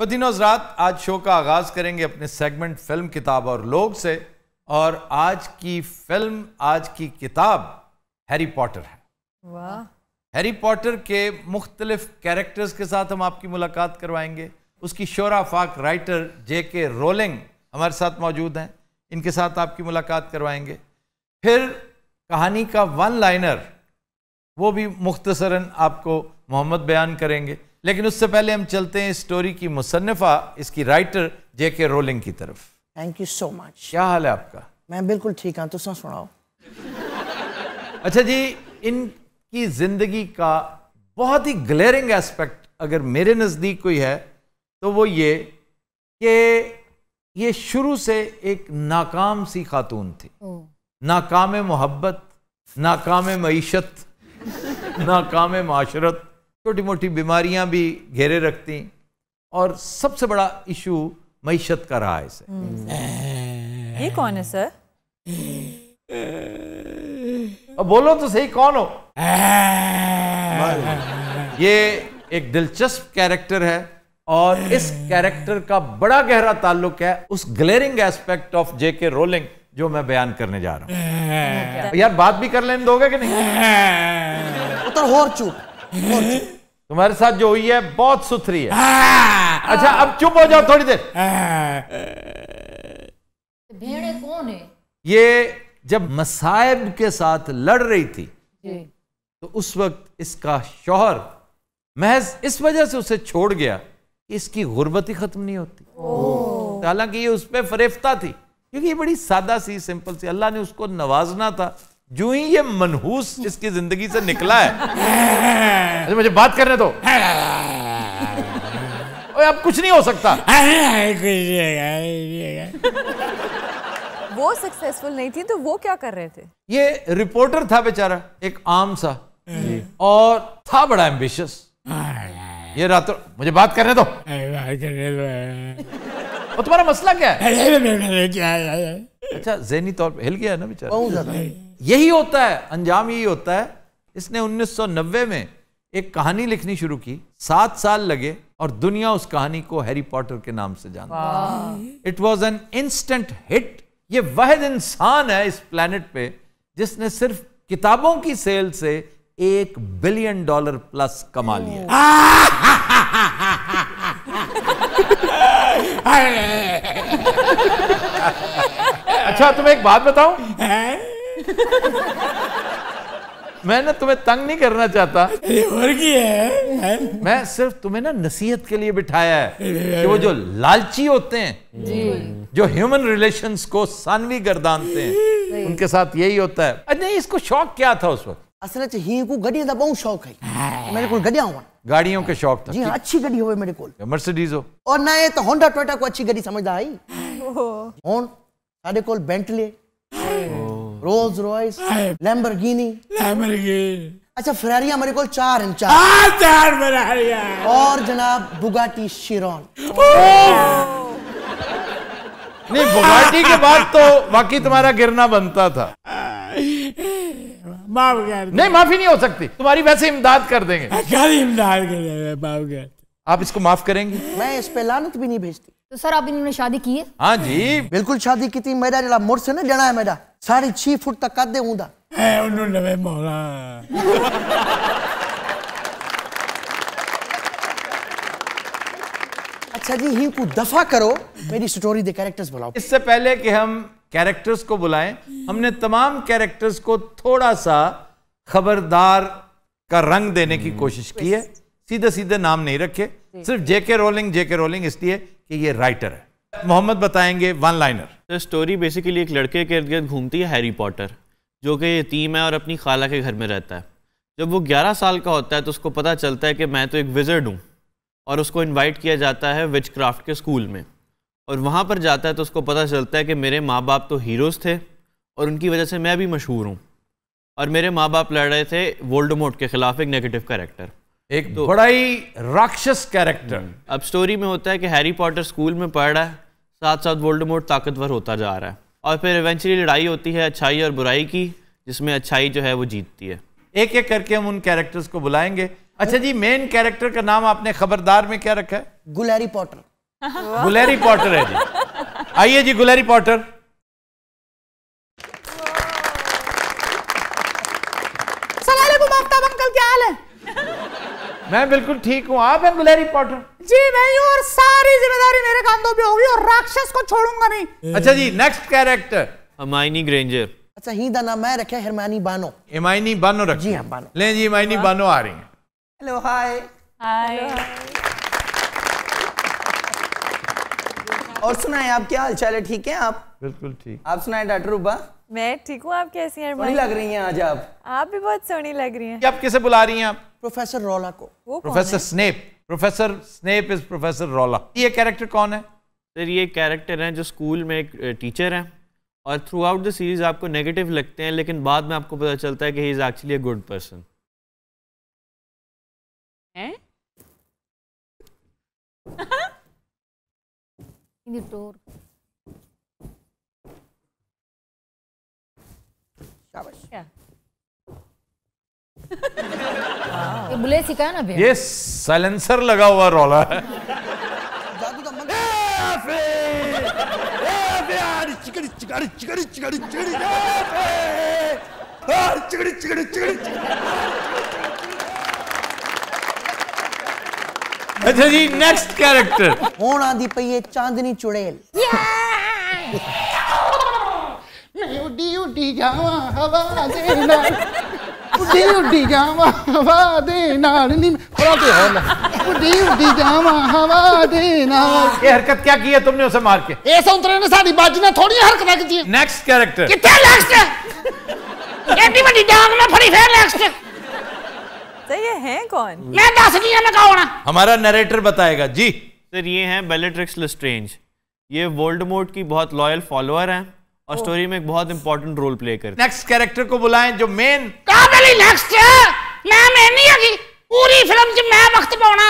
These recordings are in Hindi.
बदिनोज रात आज शो का आगाज़ करेंगे अपने सेगमेंट फिल्म किताब और लोग से, और आज की फिल्म, आज की किताब हैरी पॉटर है। वाह। हैरी पॉटर के मुख्तलिफ कैरेक्टर्स के साथ हम आपकी मुलाकात करवाएंगे। उसकी शोरा फाक राइटर जे.के. रोलिंग हमारे साथ मौजूद हैं, इनके साथ आपकी मुलाकात करवाएंगे। फिर कहानी का वन लाइनर, वो भी मुख्तसरन आपको मोहम्मद बयान करेंगे। लेकिन उससे पहले हम चलते हैं स्टोरी की मुसन्निफा, इसकी राइटर जे.के. रोलिंग की तरफ। Thank you so much. क्या हाल है आपका? मैं बिल्कुल ठीक हूँ, तुम सुनाओ। अच्छा जी, इनकी ज़िंदगी का बहुत ही ग्लेरिंग एस्पेक्ट अगर मेरे नज़दीक कोई है तो वो ये कि ये शुरू से एक नाकाम सी खातून थी। नाकाम मोहब्बत, नाकाम मईशत, नाकाम माशरत, छोटी मोटी बीमारियां भी घेरे रखती, और सबसे बड़ा इशू मईशत का रहा है इसे। ये कौन है सर? अब बोलो तो सही, कौन हो? ये एक दिलचस्प कैरेक्टर है और इस कैरेक्टर का बड़ा गहरा ताल्लुक है उस glaring aspect of J K. Rowling जो मैं बयान करने जा रहा हूँ। यार बात भी कर लेने दोगे कि नहीं? तो और चुप, तुम्हारे साथ जो हुई है बहुत सुथरी है। अच्छा अब चुप हो जाओ थोड़ी देर। भेड़े कौन है? ये जब मसाइब के साथ लड़ रही थी तो उस वक्त इसका शौहर महज इस वजह से उसे छोड़ गया, इसकी गुर्बत ही खत्म नहीं होती। हालांकि ये उस पर फरेफ्ता थी, क्योंकि ये बड़ी सादा सी, सिंपल सी, अल्लाह ने उसको नवाजना था। जो ही ये मनहूस इसकी जिंदगी से निकला है। मुझे बात करने दो, अब कुछ नहीं हो सकता। वो सक्सेसफुल नहीं थी तो वो क्या कर रहे थे? ये रिपोर्टर था बेचारा, एक आम सा, और था बड़ा एम्बिशियस। ये रातों मुझे बात करने दो, और तुम्हारा मसला क्या है? अच्छा ज़हनी तौर पे हिल गया है ना बेचारा, बहुत ज़्यादा। यही होता है, अंजाम यही होता है। इसने 1990 में एक कहानी लिखनी शुरू की, 7 साल लगे और दुनिया उस कहानी को हैरी पॉटर के नाम से जानती है। It was an instant hit. ये वाहिद इंसान है इस प्लेनेट पे जिसने सिर्फ किताबों की सेल से $1 बिलियन प्लस कमा लिया। अच्छा तुम्हें एक बात बताऊं, मैं ना तुम्हें तंग नहीं करना चाहता, मैं सिर्फ तुम्हें ना नसीहत के लिए बिठाया है कि वो जो लालची होते हैं जो ह्यूमन रिलेशंस को सानवी गर्दानते हैं, उनके साथ यही होता है। अरे नहीं, इसको शौक क्या था उस वक्त? असल को गड्डियां का बहुत शौक है मेरे को, गड्डियां हुआ, गाड़ियों के शौक था। जी हाँ, अच्छी गाड़ी हो मेरे को, मर्सिडीज हो, और ना ये तो होंडा टोयोटा को अच्छी गाड़ी समझदा आई। कौन सारे कोल बेंटले, रोल्स रॉयस, लैम्बोर्गिनी। अच्छा फेरारी हमारे कोल 4 फेरारी, और जनाब बुगाटी शिरॉन। नहीं बुगाटी के बाद तो बाकी तुम्हारा गिरना बनता था। नहीं माफी नहीं हो सकती, तुम्हारी वैसे इमदाद कर देंगे। इमदाद कर, आप इसको माफ करेंगे? मैं इस पे लानत भी नहीं भेजती। तो सर आप इन्होंने शादी की है? हाँ जी बिल्कुल शादी की थी। मेरा जरा मुर्स है ना, जना है मेरा 6.5 फुट तक कादे हूंदा है उन्होंने मौला। अच्छा जी ही को दफा करो, मेरी स्टोरी दे कैरेक्टर्स बुलाओ। इससे पहले कि हम कैरेक्टर्स को बुलाएं, हमने तमाम कैरेक्टर्स को थोड़ा सा खबरदार का रंग देने की कोशिश की है। सीधे सीधे नाम नहीं रखे, सिर्फ जे.के. रोलिंग इसलिए कि ये राइटर है। मोहम्मद बताएंगे वन लाइनर। तो स्टोरी बेसिकली एक लड़के के इर्द गिर्द घूमती है, हैरी पॉटर, जो कि यतीम है और अपनी खाला के घर में रहता है। जब वो 11 साल का होता है तो उसको पता चलता है कि मैं तो एक विजर्ड हूँ, और उसको इन्वाइट किया जाता है विचक्राफ्ट के स्कूल में, और वहाँ पर जाता है तो उसको पता चलता है कि मेरे माँ बाप तो हीरोज़ थे और उनकी वजह से मैं भी मशहूर हूँ, और मेरे माँ बाप लड़ रहे थे वोल्डेमॉर्ट के खिलाफ, एक नेगेटिव कैरेक्टर, एक तो बड़ा ही राक्षस कैरेक्टर। अब स्टोरी में होता है कि हैरी पॉटर स्कूल में पढ़ रहा है, साथ साथ वोल्डेमॉर्ट ताकतवर होता जा रहा है, और फिर इवेंचुअली लड़ाई होती है अच्छाई और बुराई की, जिसमें अच्छाई जो है वो जीतती है। एक एक करके हम उन कैरेक्टर्स को बुलाएंगे। अच्छा जी, मेन कैरेक्टर का नाम आपने खबरदार में क्या रखा है? गुल हैरी पॉटर। गुल हैरी पॉटर है जी। आइए जी, गुल हैरी पॉटर। मैं बिल्कुल ठीक हूँ, आप हैं गुल हैरी पॉटर? जी मैं हूँ, और सारी जिम्मेदारी मेरे कांधों पे होगी और राक्षस को छोड़ूंगा नहीं। अच्छा जी, नेक्स्ट कैरेक्टर हरमाइनी ग्रेंजर। अच्छा, ही दा नाम मैं रखे हरमाइनी बानो। हरमाइनी बानो रखी। जी हाँ, बानो। ले जी, हरमाइनी बानो आ रही हैं। Hello, hi hi. और सुनाए, आप क्या हाल चाल है? ठीक है आप? बिल्कुल ठीक। आप सुनाए डॉक्टर रूबा? मैं ठीक हूँ, आप कैसी हैं? सोनी लग रही हैं आज आप भी बहुत सोनी लग रही हैं। आप किसे बुला रही हैं आप? प्रोफेसर रोला को। वो professor Snape. Professor Snape is professor रोला। ये कैरेक्टर कौन है सर? ये कैरेक्टर हैं जो स्कूल में एक टीचर हैं, और थ्रू आउट द सीरीज आपको नेगेटिव लगते हैं, लेकिन बाद में आपको पता चलता है कि he is actually a good person. ये बुले सिखा ना भैया, ये साइलेंसर लगा हुआ रोला है। अच्छा जी, नेक्स्ट कैरेक्टर होना दी पई चांदनी चुड़ैल। उड़ी उड़ी जावा हवा दे नाल, उड़ी उड़ी जावा हवा दे नाल, नी थोड़ा पे होना, उड़ी उड़ी जावा हवा दे नाल। ये हरकत क्या की है तुमने उसे मार के? ये संतरे ने साडी बाजी ने थोड़ी हरकत की है। नेक्स्ट कैरेक्टर किथे? नेक्स्ट है एडी बड़ी डांग में फड़ी फिर नेक्स्ट। तो ये हैं कौन? मैं दस दिया ना कौन, हमारा नरेटर बताएगा जी। सर ये हैं बेलेट्रिक्स लेस्ट्रेंज। ये वोल्डेमॉर्ट की बहुत लॉयल फॉलोअर हैं और स्टोरी में एक बहुत इंपॉर्टेंट रोल प्ले करते हैं। नेक्स्ट कैरेक्टर को बुलाएं जो मेन काबली नेक्स्ट है। मैं नहीं आगी पूरी फिल्म में मैं वक्त पाऊंगा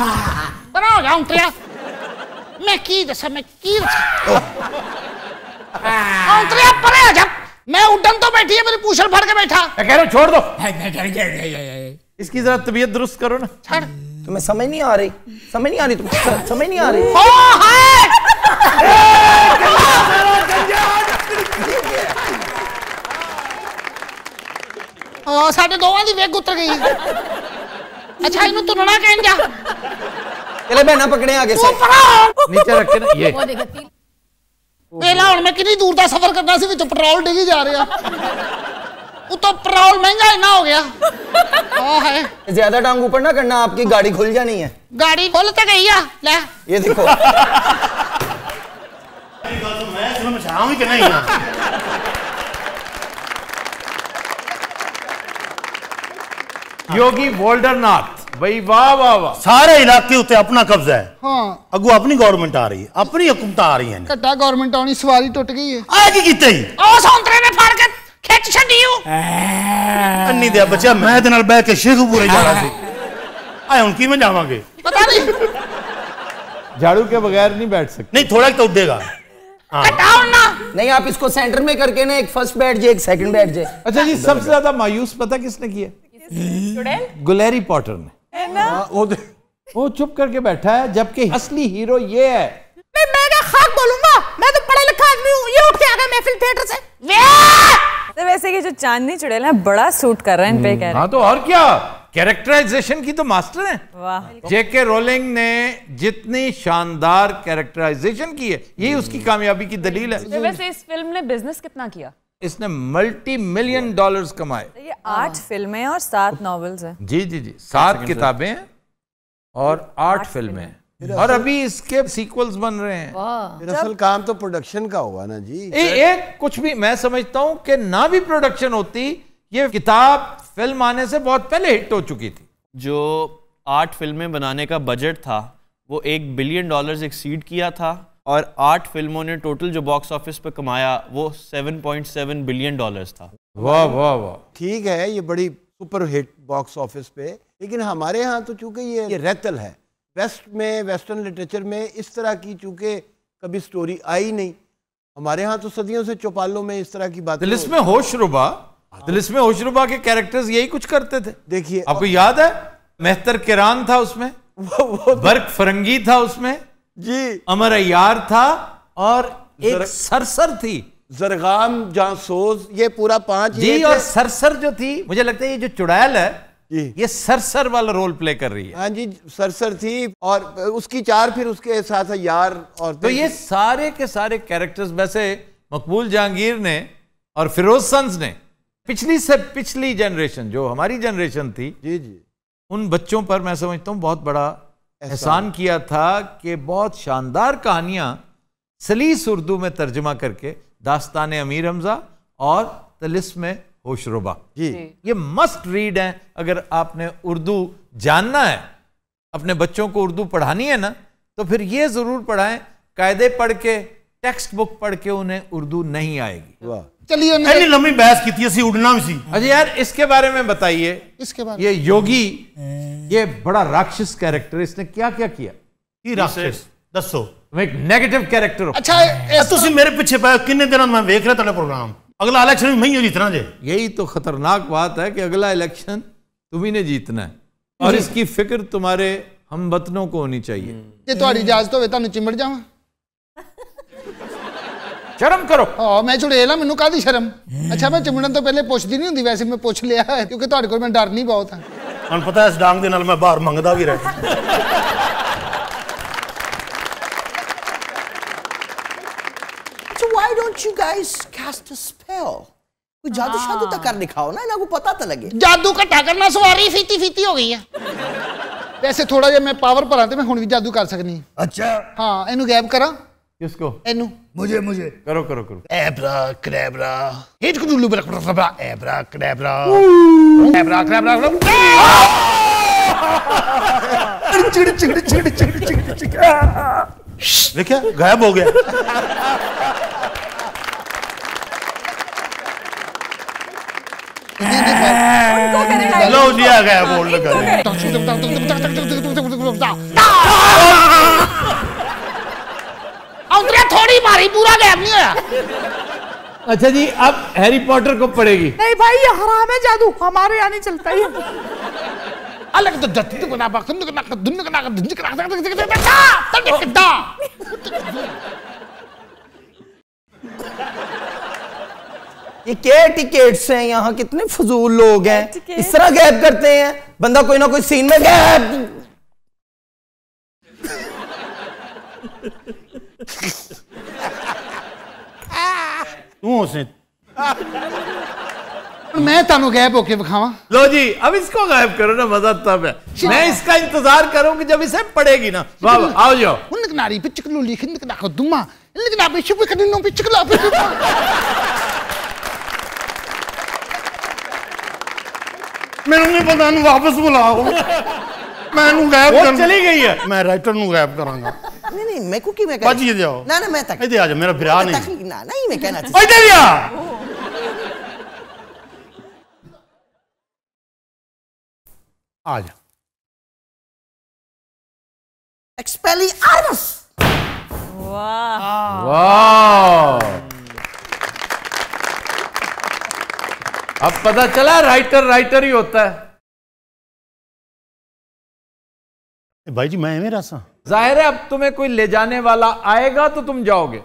बना हो जाऊं तेरा। मैं की दशा में की और तेरा परे हो जा। मैं उड़न तो बैठी है, मेरी पूछल भर के बैठा। मैं कह रहा हूं छोड़ दो, इसकी जरा तबीयत दुरुस्त करो ना। छोड़, तुम्हें समझ नहीं आ रही, समझ नहीं आ रही, तुम्हें समझ नहीं आ रही। ओ हाय साढ़े दोवां दी वेग उतर गई। अच्छा इन्हू तुरना कहन जा, चले बहना पकड़े आगे से नीचे रख के ना। ये पहला हुण मैं कितनी दूर दा सफर करना सी, विचों पेट्रोल डिगी जा रहा, उतो पेट्रोल महंगा इतना हो गया। हां है, ज्यादा टांग ऊपर ना करना, आपकी गाड़ी खुल जानी है। गाड़ी खुल तो गई है, ले ये देखो। मैं कि नहीं योगी वोल्डरनाथ भाई, वाह वाह वाह। सारे इलाके उत्ते अपना कब्जा है। हाँ। अगू अपनी गवर्नमेंट आ रही है, अपनी हुकूमत आ रही है। कट्टा गवर्नमेंट आनी, सवारी टुट गई है। आ की कीते ही ओ सौंतरे ने फाड़ के खिच छड्डी हूं अन्नी दे बच्चा। मैं ते नाल बैठ के शेखपुरे जाना सी, आए हुन किवें जावांगे पता नहीं। झाड़ू के बगैर नहीं बैठ सकते। नहीं थोड़ा तो उड़ेगा। हटाओ ना, नहीं आप इसको सेंटर में करके ना, एक फर्स्ट बैठ जाए, एक सेकंड बैठ जाए। अच्छा जी, सबसे ज्यादा मायूस पता किसने किया? गुल हैरी पॉटर ने, है ना? वो चुप करके बैठा है, जबकि असली हीरो ये है। मैं क्या खाक बोलूंगा, मैं तो पढ़ा लिखा आदमी हूं। ये उठ के आ गए महफिल थिएटर से। तो वैसे कि जो चांदनी चुड़ैल है बड़ा सूट कर रहा है इन पे कैरेक्टर। हां तो और क्या, कैरेक्टराइजेशन की तो मास्टर हैं। वाह, जेके रोलिंग ने जितनी शानदार कैरेक्टराइजेशन की है, यही उसकी कामयाबी की दलील है। तो वैसे इस फिल्म ने बिजनेस कितना किया? इसने multi-million dollars कमाए। ये 8 फिल्में और 7 नॉवेल्स हैं। जी जी जी, 7 किताबें हैं और 8 फिल्में हैं, और अभी इसके सीक्वल्स बन रहे हैं। दरअसल काम तो प्रोडक्शन का हुआ ना जी। एक कुछ भी मैं समझता हूँ कि ना भी प्रोडक्शन होती, ये किताब फिल्म आने से बहुत पहले हिट हो चुकी थी। जो 8 फिल्में बनाने का बजट था वो $1 बिलियन एक्सीड किया था, और 8 फिल्मों ने टोटल जो बॉक्स ऑफिस पर कमाया वो $7.7 बिलियन था। वाह वाह वाह, ठीक है, ये बड़ी सुपर हिट बॉक्स ऑफिस पे। लेकिन हमारे यहाँ तो चूंकि ये रेतल है, वेस्ट में, वेस्टर्न लिटरेचर में इस तरह की चूंकि कभी स्टोरी आई नहीं। हमारे यहाँ तो सदियों से चौपालों में इस तरह की बात। तिलिस्म होशरुबा तिलिस्म होशरूबा के कैरेक्टर्स यही कुछ करते थे। देखिए आपको याद है मेहतर किरान था उसमें, बर्क फरंगी था उसमें जी, अमर अय्यार था और एक सरसर थी, जरगाम जांसोज, ये पूरा पांच जी। और सरसर जो थी मुझे लगता है ये जो चुड़ैल है ये सरसर वाला रोल प्ले कर रही है। हाँ जी सरसर थी और उसकी चार फिर उसके साथ यार और तो ये सारे के सारे कैरेक्टर्स। वैसे मकबूल जहांगीर ने और फिरोज सन्स ने पिछली से पिछली जनरेशन जो हमारी जनरेशन थी जी जी उन बच्चों पर मैं समझता हूँ बहुत बड़ा एहसान किया था कि बहुत शानदार कहानियाँ सलीस उर्दू में तर्जमा करके दास्तान अमीर हमजा और तिलिस्म होशरुबा जी ये मस्ट रीड हैं। अगर आपने उर्दू जानना है, अपने बच्चों को उर्दू पढ़ानी है ना, तो फिर ये ज़रूर पढ़ाएं। कायदे पढ़ के टेक्स्ट बुक पढ़ के उन्हें उर्दू नहीं आएगी। वाह चलिए पहली लंबी बहस की थी उड़ना भी सी। अजय यार इसके बारे में बताइए, इसके बारे ये योगी ये बड़ा राक्षस कैरेक्टर, इसने क्या क्या किया? ये राक्षस दसो एक नेगेटिव कैरेक्टर। अच्छा तुम मेरे पीछे पाए कितने दिन मैं देख रहा था प्रोग्राम, अगला इलेक्शन मैं ही जीतना जे। यही तो खतरनाक बात है कि अगला इलेक्शन तुम्ही ने जीतना है और इसकी फिक्र तुम्हारे हम वतनों को होनी चाहिए। ये तो इजाजत होवे तानू चिमड़ जावा शर्म करो। हाँ मैं चुड़ेला मैनू कादी शर्म। अच्छा मैं चिमड़न तो पहले पूछती नहीं होंगी, वैसे मैं पूछ लिया क्योंकि तुहाडे कोल मैं डर नहीं बहुत है। मैं पता है इस डांग दे नाल मैं बाहर मंगदा भी रहा। So why don't you guys cast a spell? कोई जादू शादू तो कर दिखाओ ना, इनको पता तो लगे। जादू का टाकरना सवारी फीती फीती हो गई है। वैसे थोड़ा जिहा मैं पावर भरां ते मैं हुण भी जादू कर सकनी। अच्छा हाँ इनू गैब करा। किसको? मुझे मुझे करो करो करो। एब्रा क्रैब्रा हिट कुडुलु ब्रा क्रैब्रा एब्रा क्रैब्रा एब्रा क्रैब्रा चिड़ चिड़ चिड़ चिड़ चिड़ देखिए गायब हो गया। लो जी आ गया बोल लगा थोड़ी मारी पूरा गैप नहीं होया। अच्छा जी अब हैरी पॉटर को पड़ेगी। नहीं भाई ये हराम है जादू, हमारे यहाँ नहीं चलता ये। अलग तो ये क्या टिकेट्स हैं यहाँ, कितने फजूल लोग हैं, इस तरह गैप करते हैं। बंदा कोई ना कोई सीन में गैप मैं तानू गायब होके दिखावा। लो जी अब इसको गायब करो ना, मजा तब है। मैं इसका इंतजार करूंगी जब इसे पड़ेगी ना। वाह आओ जाओ उनक नारी पिचकलो लिखन के नाको दुमा लेकिन आप शुभ करने नो पिचकलो मेनू नहीं पता नु वापस बुलाओ मैनू गायब कर चली गई है। मैं राइटर नु गायब करांगा। नहीं नहीं मैं कुकी में कर बचिए जाओ ना ना मैं तक इधर आ जा मेरा भरा नहीं ना नहीं मैं कहना चाहिए इधर आ आ जा एक्सपेली आरस। वाह वाह अब पता चला राइटर राइटर ही होता है। भाई जी मैं मेरा सा जाहिर है अब तुम्हें कोई ले जाने वाला आएगा तो तुम जाओगे।